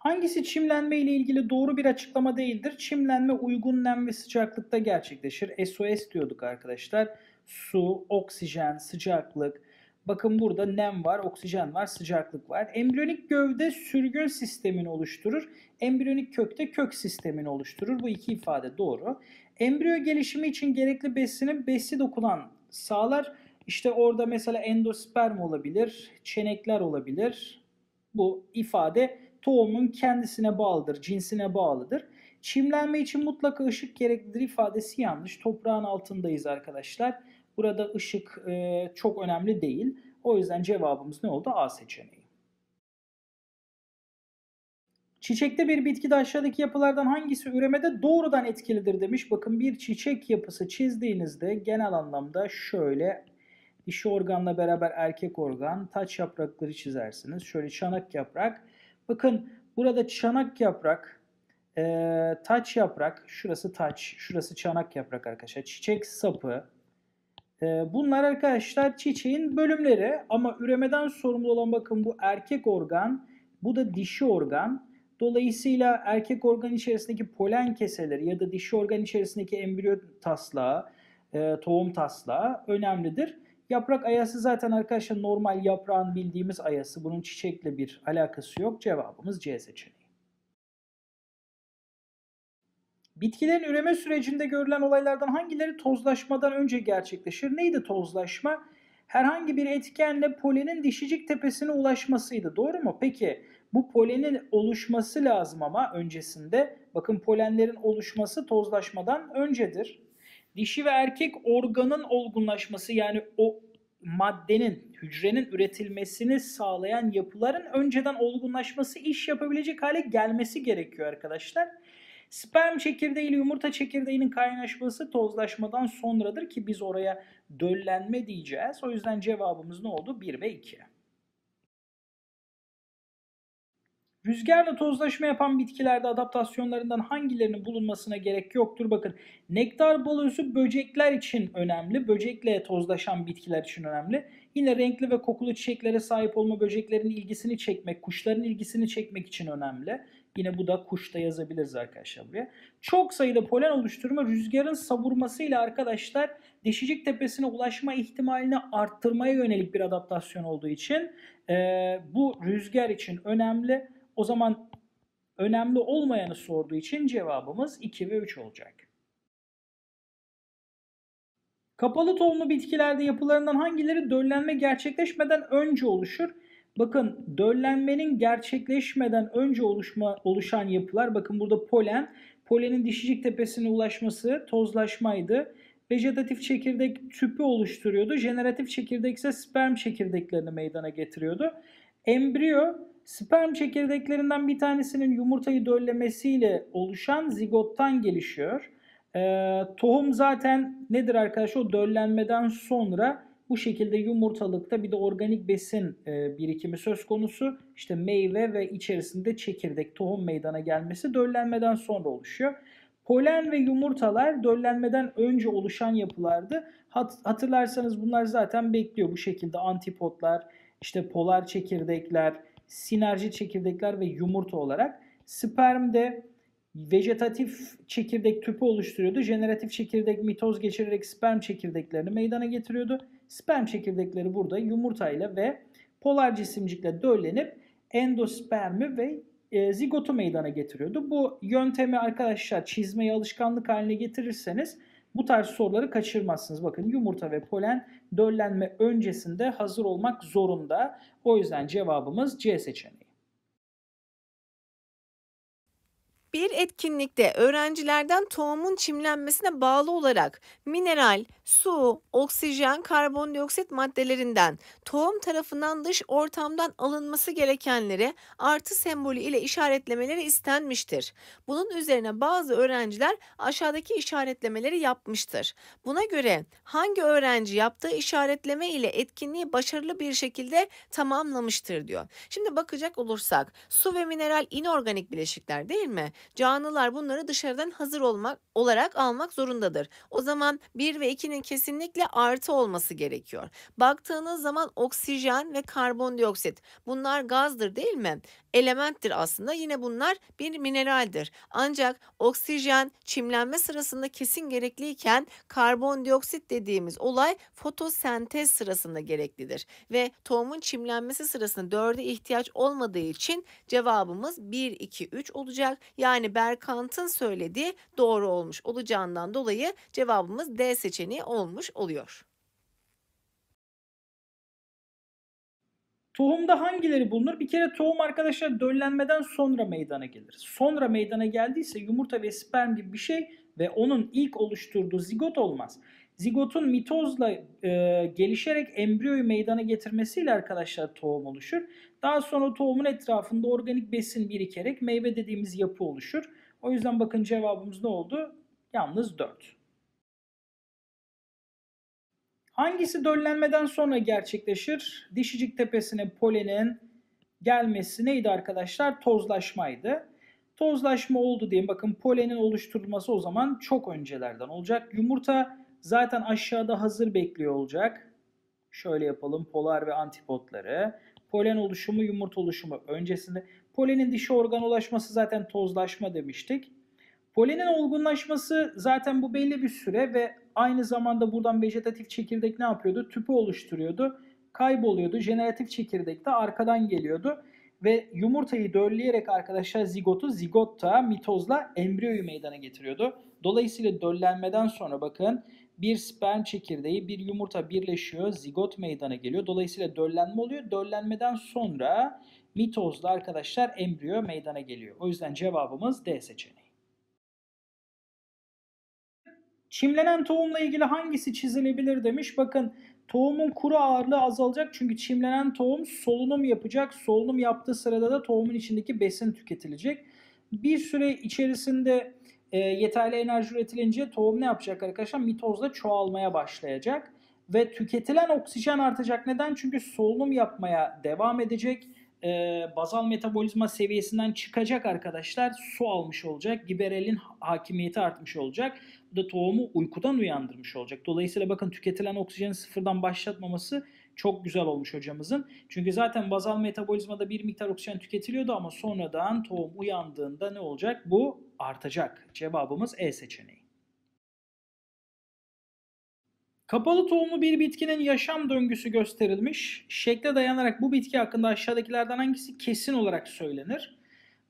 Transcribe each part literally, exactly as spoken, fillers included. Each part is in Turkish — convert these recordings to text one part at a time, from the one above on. Hangisi çimlenme ile ilgili doğru bir açıklama değildir? Çimlenme uygun nem ve sıcaklıkta gerçekleşir. S O S diyorduk arkadaşlar. Su, oksijen, sıcaklık. Bakın burada nem var, oksijen var, sıcaklık var. Embriyonik gövde sürgün sistemini oluşturur. Embriyonik kökte kök sistemini oluşturur. Bu iki ifade doğru. Embriyo gelişimi için gerekli besini besi dokunan sağlar. İşte orada mesela endosperm olabilir, çenekler olabilir. Bu ifade tohumun kendisine bağlıdır, cinsine bağlıdır. Çimlenme için mutlaka ışık gereklidir ifadesi yanlış. Toprağın altındayız arkadaşlar. Burada ışık e, çok önemli değil. O yüzden cevabımız ne oldu? A seçeneği. Çiçekte bir bitkide aşağıdaki yapılardan hangisi üremede doğrudan etkilidir demiş. Bakın bir çiçek yapısı çizdiğinizde genel anlamda şöyle dişi organla beraber erkek organ, taç yaprakları çizersiniz. Şöyle çanak yaprak. Bakın burada çanak yaprak, e, taç yaprak, şurası taç, şurası çanak yaprak arkadaşlar. Çiçek sapı. Bunlar arkadaşlar çiçeğin bölümleri ama üremeden sorumlu olan bakın bu erkek organ, bu da dişi organ. Dolayısıyla erkek organ içerisindeki polen keseleri ya da dişi organ içerisindeki embriyo taslağı, tohum taslağı önemlidir. Yaprak ayası zaten arkadaşlar normal yaprağın bildiğimiz ayası. Bunun çiçekle bir alakası yok. Cevabımız C seçeneği. Bitkilerin üreme sürecinde görülen olaylardan hangileri tozlaşmadan önce gerçekleşir? Neydi tozlaşma? Herhangi bir etkenle polenin dişicik tepesine ulaşmasıydı. Doğru mu? Peki bu polenin oluşması lazım ama öncesinde. Bakın polenlerin oluşması tozlaşmadan öncedir. Dişi ve erkek organın olgunlaşması yani o maddenin, hücrenin üretilmesini sağlayan yapıların önceden olgunlaşması, iş yapabilecek hale gelmesi gerekiyor arkadaşlar. Sperm çekirdeği ile yumurta çekirdeğinin kaynaşması tozlaşmadan sonradır ki biz oraya döllenme diyeceğiz. O yüzden cevabımız ne oldu? bir ve iki. Rüzgarla tozlaşma yapan bitkilerde adaptasyonlarından hangilerinin bulunmasına gerek yoktur? Bakın nektar balözü böcekler için önemli. Böcekle tozlaşan bitkiler için önemli. Yine renkli ve kokulu çiçeklere sahip olma böceklerin ilgisini çekmek, kuşların ilgisini çekmek için önemli. Yine bu da kuşta yazabiliriz arkadaşlar buraya. Çok sayıda polen oluşturma rüzgarın savurmasıyla arkadaşlar dişicik tepesine ulaşma ihtimalini arttırmaya yönelik bir adaptasyon olduğu için e, bu rüzgar için önemli. O zaman önemli olmayanı sorduğu için cevabımız iki ve üç olacak. Kapalı tohumlu bitkilerde yapılarından hangileri döllenme gerçekleşmeden önce oluşur? Bakın döllenmenin gerçekleşmeden önce oluşma, oluşan yapılar, bakın burada polen, polenin dişicik tepesine ulaşması tozlaşmaydı. Vejetatif çekirdek tüpü oluşturuyordu. Jeneratif çekirdek ise sperm çekirdeklerini meydana getiriyordu. Embriyo, sperm çekirdeklerinden bir tanesinin yumurtayı döllemesiyle oluşan zigottan gelişiyor. Ee, tohum zaten nedir arkadaşlar? O döllenmeden sonra bu şekilde yumurtalıkta bir de organik besin birikimi söz konusu. İşte meyve ve içerisinde çekirdek, tohum meydana gelmesi döllenmeden sonra oluşuyor. Polen ve yumurtalar döllenmeden önce oluşan yapılardı. Hatırlarsanız bunlar zaten bekliyor bu şekilde antipodlar, işte polar çekirdekler, sinerji çekirdekler ve yumurta olarak. Sperm de vejetatif çekirdek tüpü oluşturuyordu. Jeneratif çekirdek mitoz geçirerek sperm çekirdeklerini meydana getiriyordu. Sperm çekirdekleri burada yumurtayla ve polar cisimcikle döllenip endospermi ve e, zigotu meydana getiriyordu. Bu yöntemi arkadaşlar çizmeyi alışkanlık haline getirirseniz bu tarz soruları kaçırmazsınız. Bakın yumurta ve polen döllenme öncesinde hazır olmak zorunda. O yüzden cevabımız C seçeneği. Bir etkinlikte öğrencilerden tohumun çimlenmesine bağlı olarak mineral, su, oksijen, karbondioksit maddelerinden tohum tarafından dış ortamdan alınması gerekenleri artı sembolü ile işaretlemeleri istenmiştir. Bunun üzerine bazı öğrenciler aşağıdaki işaretlemeleri yapmıştır. Buna göre hangi öğrenci yaptığı işaretleme ile etkinliği başarılı bir şekilde tamamlamıştır diyor. Şimdi bakacak olursak su ve mineral inorganik bileşikler değil mi? Canlılar bunları dışarıdan hazır olmak olarak almak zorundadır. O zaman bir ve ikinin oranının kesinlikle artı olması gerekiyor. Baktığınız zaman oksijen ve karbondioksit, bunlar gazdır değil mi? Elementtir aslında, yine bunlar bir mineraldir. Ancak oksijen çimlenme sırasında kesin gerekliyken karbondioksit dediğimiz olay fotosentez sırasında gereklidir. Ve tohumun çimlenmesi sırasında dörde ihtiyaç olmadığı için cevabımız bir, iki, üç olacak. Yani Berkant'ın söylediği doğru olmuş olacağından dolayı cevabımız D seçeneği olmuş oluyor. Tohumda hangileri bulunur? Bir kere tohum arkadaşlar döllenmeden sonra meydana gelir. Sonra meydana geldiyse yumurta ve sperm gibi bir şey ve onun ilk oluşturduğu zigot olmaz. Zigotun mitozla e, gelişerek embriyoyu meydana getirmesiyle arkadaşlar tohum oluşur. Daha sonra tohumun etrafında organik besin birikerek meyve dediğimiz yapı oluşur. O yüzden bakın cevabımız ne oldu? Yalnız dört. Hangisi döllenmeden sonra gerçekleşir? Dişicik tepesine polenin gelmesi neydi arkadaşlar? Tozlaşmaydı. Tozlaşma oldu diyeyim. Bakın polenin oluşturulması o zaman çok öncelerden olacak. Yumurta zaten aşağıda hazır bekliyor olacak. Şöyle yapalım, polar ve antipodları. Polen oluşumu, yumurta oluşumu öncesinde. Polenin dişi organolaşması zaten tozlaşma demiştik. Polenin olgunlaşması zaten bu belli bir süre ve aynı zamanda buradan vejetatif çekirdek ne yapıyordu? Tüpü oluşturuyordu, kayboluyordu. Jeneratif çekirdek de arkadan geliyordu. Ve yumurtayı dölleyerek arkadaşlar zigotu, zigotta mitozla embriyoyu meydana getiriyordu. Dolayısıyla döllenmeden sonra bakın bir sperm çekirdeği, bir yumurta birleşiyor, zigot meydana geliyor. Dolayısıyla döllenme oluyor. Döllenmeden sonra mitozla arkadaşlar embriyo meydana geliyor. O yüzden cevabımız D seçeneği. Çimlenen tohumla ilgili hangisi çizilebilir demiş. Bakın tohumun kuru ağırlığı azalacak çünkü çimlenen tohum solunum yapacak. Solunum yaptığı sırada da tohumun içindeki besin tüketilecek. Bir süre içerisinde e, yeterli enerji üretilince tohum ne yapacak arkadaşlar? Mitozla çoğalmaya başlayacak. Ve tüketilen oksijen artacak. Neden? Çünkü solunum yapmaya devam edecek. E, bazal metabolizma seviyesinden çıkacak arkadaşlar. Su almış olacak. Giberelin hakimiyeti artmış olacak. Bu da tohumu uykudan uyandırmış olacak. Dolayısıyla bakın tüketilen oksijeni sıfırdan başlatmaması çok güzel olmuş hocamızın. Çünkü zaten bazal metabolizmada bir miktar oksijen tüketiliyordu ama sonradan tohum uyandığında ne olacak? Bu artacak. Cevabımız E seçeneği. Kapalı tohumlu bir bitkinin yaşam döngüsü gösterilmiş. Şekle dayanarak bu bitki hakkında aşağıdakilerden hangisi kesin olarak söylenir?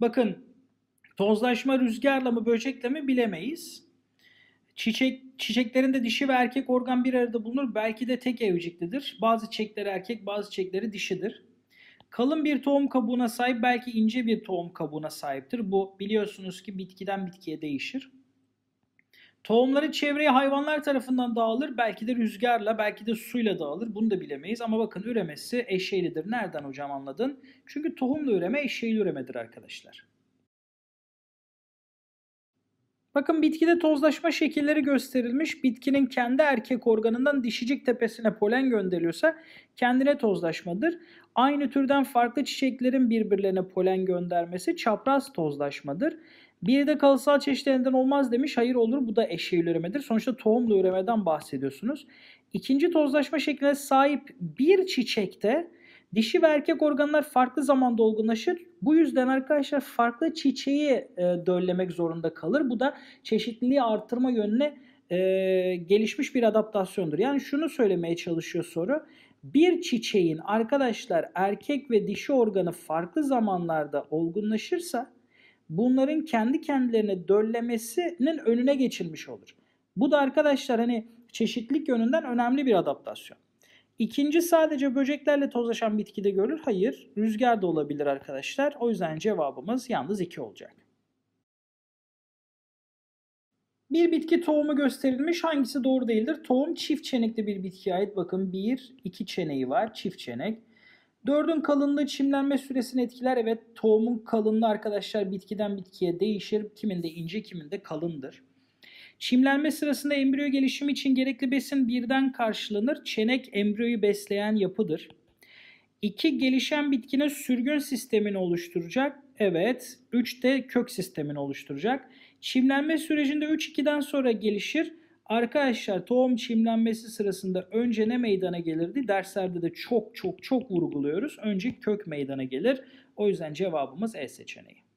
Bakın tozlaşma rüzgarla mı böcekle mi bilemeyiz. Çiçek, çiçeklerinde dişi ve erkek organ bir arada bulunur. Belki de tek evciklidir. Bazı çiçekleri erkek, bazı çiçekleri dişidir. Kalın bir tohum kabuğuna sahip, belki ince bir tohum kabuğuna sahiptir. Bu biliyorsunuz ki bitkiden bitkiye değişir. Tohumları çevreye hayvanlar tarafından dağılır. Belki de rüzgarla, belki de suyla dağılır. Bunu da bilemeyiz ama bakın üremesi eşeğlidir. Nereden hocam anladın? Çünkü tohumla üreme eşeğli üremedir arkadaşlar. Bakın bitkide tozlaşma şekilleri gösterilmiş. Bitkinin kendi erkek organından dişicik tepesine polen gönderiliyorsa kendine tozlaşmadır. Aynı türden farklı çiçeklerin birbirlerine polen göndermesi çapraz tozlaşmadır. Bir de kalıtsal çeşitlerinden olmaz demiş. Hayır olur, bu da eşeğil üremedir. Sonuçta tohumlu üremeden bahsediyorsunuz. İkinci tozlaşma şekline sahip bir çiçekte dişi ve erkek organlar farklı zamanda olgunlaşır. Bu yüzden arkadaşlar farklı çiçeği e, döllemek zorunda kalır. Bu da çeşitliliği artırma yönüne e, gelişmiş bir adaptasyondur. Yani şunu söylemeye çalışıyor soru. Bir çiçeğin arkadaşlar erkek ve dişi organı farklı zamanlarda olgunlaşırsa bunların kendi kendilerine döllemesinin önüne geçilmiş olur. Bu da arkadaşlar hani çeşitlilik yönünden önemli bir adaptasyon. İkinci sadece böceklerle tozlaşan bitkide görülür. Hayır, rüzgar da olabilir arkadaşlar. O yüzden cevabımız yalnız iki olacak. Bir bitki tohumu gösterilmiş. Hangisi doğru değildir? Tohum çift çenekli bir bitkiye ait. Bakın bir, iki çeneği var. Çift çenek. Dördün kalınlığı çimlenme süresini etkiler. Evet, tohumun kalınlığı arkadaşlar bitkiden bitkiye değişir. Kiminde ince, kiminde kalındır. Çimlenme sırasında embriyo gelişimi için gerekli besin birden karşılanır. Çenek embriyoyu besleyen yapıdır. iki gelişen bitkinin sürgün sistemini oluşturacak. Evet. üç de kök sistemini oluşturacak. Çimlenme sürecinde üç iki'den sonra gelişir. Arkadaşlar tohum çimlenmesi sırasında önce ne meydana gelirdi? Derslerde de çok çok çok vurguluyoruz. Önce kök meydana gelir. O yüzden cevabımız E seçeneği.